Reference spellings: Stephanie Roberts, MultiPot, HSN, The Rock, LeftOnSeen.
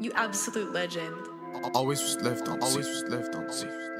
You absolute legend. Always left on scene.